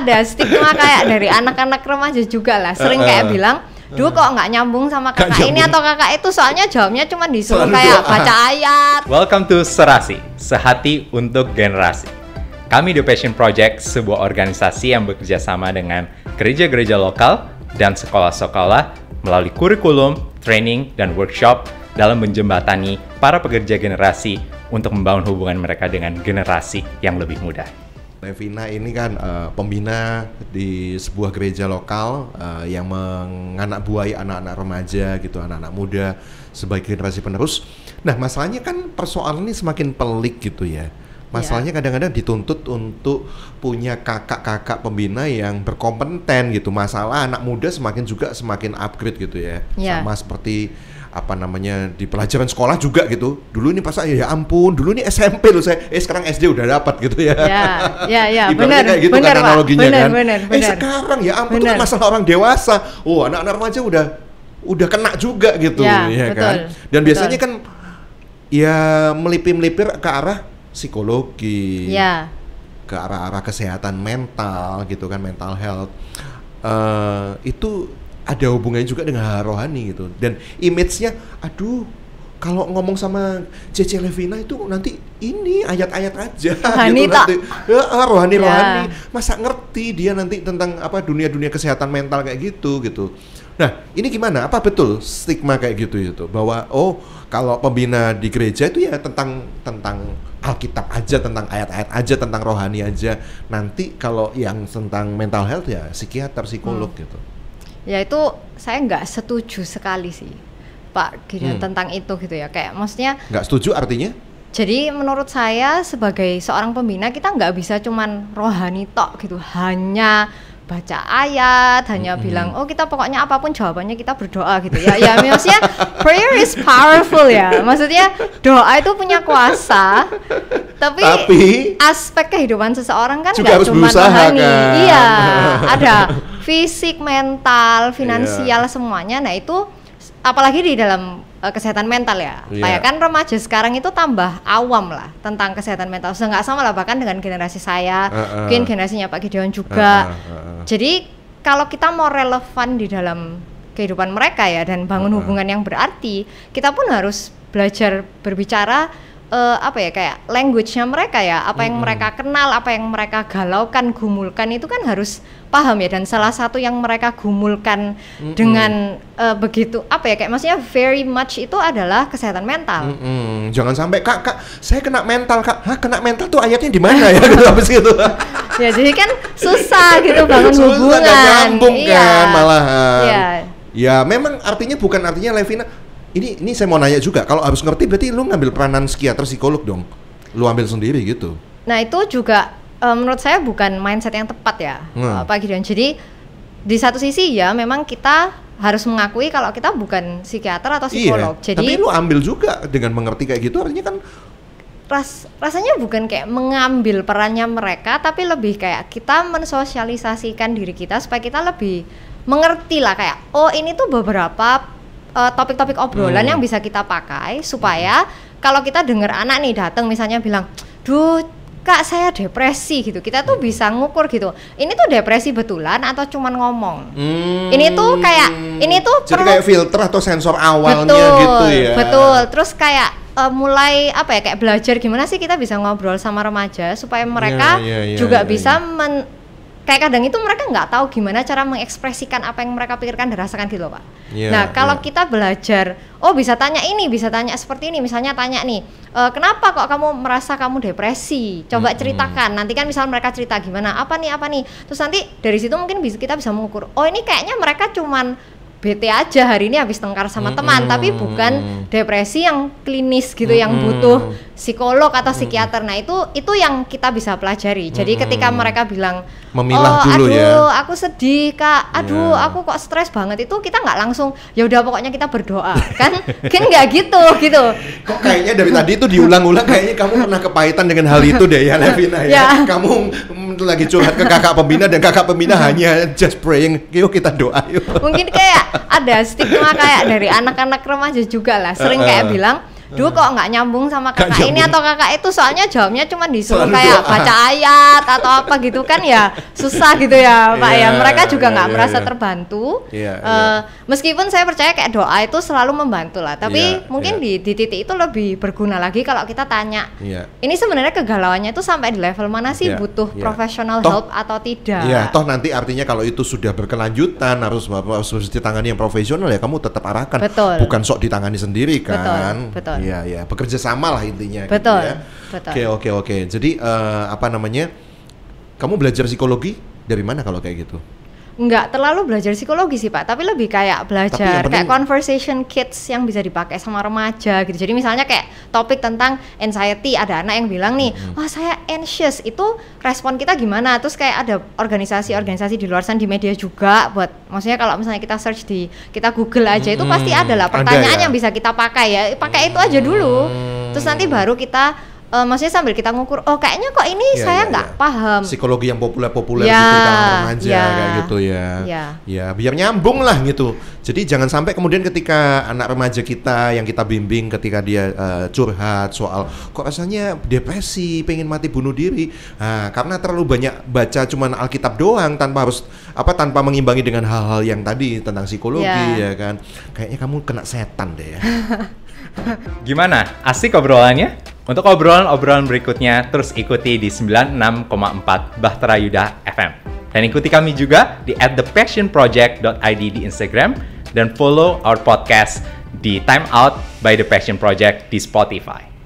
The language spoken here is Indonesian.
ada stigma kayak dari anak-anak remaja juga lah, sering kayak bilang, duh kok nggak nyambung sama kakak ini atau kakak itu, soalnya jawabnya cuma disuruh kayak baca ayat. Welcome to Serasi, sehati untuk generasi. Kami The Passion Project, sebuah organisasi yang bekerja sama dengan gereja-gereja lokal dan sekolah-sekolah melalui kurikulum, training, dan workshop dalam menjembatani para pekerja generasi untuk membangun hubungan mereka dengan generasi yang lebih muda. Levina ini kan pembina di sebuah gereja lokal yang menganakbuai anak-anak remaja gitu, anak-anak muda sebagai generasi penerus. Nah, masalahnya kan persoalan ini semakin pelik gitu ya. Masalahnya kadang-kadang dituntut untuk punya kakak-kakak pembina yang berkompeten gitu. Masalah anak muda semakin juga semakin upgrade gitu ya. Sama seperti apa namanya di pelajaran sekolah juga gitu. Dulu ini pas ya ampun, dulu ini SMP loh saya, sekarang SD udah dapat gitu ya. Ya, benar. Kayak gitu bener, kan analoginya bener, kan. Bener. Sekarang ya ampun itu masalah orang dewasa. Oh, anak-anak remaja udah kena juga gitu ya betul, kan. Dan biasanya kan ya melipir-melipir ke arah psikologi. Ke arah-arah kesehatan mental gitu kan, mental health. Itu ada hubungannya juga dengan hal rohani gitu. Dan image-nya, aduh, kalau ngomong sama Cece Levina itu nanti ini ayat-ayat aja rohani gitu, nanti rohani-rohani. Masa ngerti dia nanti tentang apa dunia-dunia kesehatan mental kayak gitu. Nah, ini gimana? Apa betul stigma kayak gitu bahwa oh, kalau pembina di gereja itu ya tentang Alkitab aja, tentang ayat-ayat aja, tentang rohani aja. Nanti kalau yang tentang mental health ya psikiater, psikolog gitu. Ya itu saya nggak setuju sekali sih Pak Gideon tentang itu gitu ya, kayak maksudnya nggak setuju artinya? Jadi menurut saya sebagai seorang pembina kita nggak bisa cuman rohani tok gitu, hanya baca ayat, hanya bilang oh kita pokoknya apapun jawabannya kita berdoa gitu ya. Ya maksudnya prayer is powerful ya, maksudnya doa itu punya kuasa, tapi aspek kehidupan seseorang kan nggak cuma rohani, kan? Iya ada fisik, mental, finansial semuanya. Nah itu apalagi di dalam kesehatan mental ya, kayak kan remaja sekarang itu tambah awam lah tentang kesehatan mental. Sudah nggak sama lah bahkan dengan generasi saya, mungkin generasinya Pak Gideon juga. Jadi kalau kita mau relevan di dalam kehidupan mereka ya dan bangun hubungan yang berarti, kita pun harus belajar berbicara apa ya kayak language-nya mereka ya, apa yang mereka kenal, apa yang mereka galaukan, gumulkan itu kan harus paham ya. Dan salah satu yang mereka gumulkan dengan begitu apa ya kayak maksudnya very much itu adalah kesehatan mental. Jangan sampai kak saya kena mental kak. Hah, kena mental tuh ayatnya di mana ya gitu habis gitu. Ya jadi kan susah gitu bangun hubungan. Nyambung kan malahan. Ya memang artinya bukan artinya Levina. Ini saya mau nanya juga, kalau harus ngerti berarti lu ngambil peranan psikiater, psikolog dong. Lu ambil sendiri gitu. Nah, itu juga menurut saya bukan mindset yang tepat ya, Pak Gideon. Jadi di satu sisi ya memang kita harus mengakui kalau kita bukan psikiater atau psikolog. Iya, jadi tapi lu ambil juga dengan mengerti kayak gitu artinya kan rasanya bukan kayak mengambil perannya mereka, tapi lebih kayak kita mensosialisasikan diri kita supaya kita lebih mengerti lah kayak oh ini tuh beberapa topik-topik obrolan yang bisa kita pakai supaya kalau kita dengar anak nih datang misalnya bilang, duh kak saya depresi gitu, kita tuh bisa ngukur gitu, ini tuh depresi betulan atau cuman ngomong. Ini tuh kayak ini tuh jadi kayak filter atau sensor awalnya gitu ya. Betul. Terus kayak mulai apa ya kayak belajar gimana sih kita bisa ngobrol sama remaja supaya mereka juga bisa kayak kadang itu mereka nggak tahu gimana cara mengekspresikan apa yang mereka pikirkan dan rasakan gitu loh Pak. Nah kalau kita belajar, oh bisa tanya ini, bisa tanya seperti ini, misalnya tanya nih, kenapa kok kamu merasa kamu depresi? Coba ceritakan. Nanti kan misal mereka cerita gimana, apa nih. Terus nanti dari situ mungkin kita bisa mengukur, oh ini kayaknya mereka cuman bete aja hari ini habis tengkar sama teman, tapi bukan depresi yang klinis gitu yang butuh psikolog atau psikiater. Nah itu yang kita bisa pelajari. Jadi ketika mereka bilang memilah dulu ya, aduh aku sedih kak, aduh aku kok stres banget, itu kita nggak langsung ya udah pokoknya kita berdoa kan nggak gitu. Kok kayaknya dari tadi itu diulang-ulang kayaknya kamu pernah kepahitan dengan hal itu deh ya Levina ya. Kamu lagi curhat ke kakak pembina dan kakak pembina hanya just praying, yuk kita doa yuk. Mungkin kayak ada stigma kayak dari anak-anak remaja juga lah, sering kayak bilang, duh kok nggak nyambung sama kakak gak ini nyambung. Atau kakak itu soalnya jawabnya cuma disuruh selalu kayak doa, baca ayat atau apa gitu kan ya, susah gitu ya Pak ya, mereka juga nggak merasa terbantu meskipun saya percaya kayak doa itu selalu membantu lah, tapi mungkin di titik itu lebih berguna lagi kalau kita tanya ini sebenarnya kegalauannya itu sampai di level mana sih, butuh professional help atau tidak. Toh nanti artinya kalau itu sudah berkelanjutan harus ditangani yang profesional ya, kamu tetap arahkan. Betul. Bukan sok ditangani sendiri kan. Betul. Iya, ya, bekerja sama lah intinya. Betul. Gitu ya. Betul. Oke. Jadi apa namanya? Kamu belajar psikologi dari mana kalau kayak gitu? Enggak terlalu belajar psikologi sih Pak, tapi lebih kayak belajar kayak conversation kits yang bisa dipakai sama remaja gitu. Jadi misalnya kayak topik tentang anxiety, ada anak yang bilang nih, wah saya anxious, itu respon kita gimana? Terus kayak ada organisasi-organisasi di luar sana, di media juga, buat maksudnya kalau misalnya kita search di, kita Google aja itu pasti ada lah pertanyaan yang bisa kita pakai ya, pakai itu aja dulu, terus nanti baru kita maksudnya sambil kita ngukur, oh kayaknya kok ini saya nggak paham. Psikologi yang populer-populer gitu di kalangan remaja kayak gitu ya. Ya biar nyambung lah gitu. Jadi jangan sampai kemudian ketika anak remaja kita yang kita bimbing ketika dia curhat soal kok rasanya depresi, pengen mati bunuh diri, nah, karena terlalu banyak baca cuman Alkitab doang tanpa harus tanpa mengimbangi dengan hal-hal yang tadi tentang psikologi ya kan. Kayaknya kamu kena setan deh ya. Gimana? Asik obrolannya? Untuk obrolan-obrolan berikutnya terus ikuti di 96,4 Bahtera Yudha FM. Dan ikuti kami juga di @thepassionproject.id di Instagram dan follow our podcast di Time Out by The Passion Project di Spotify.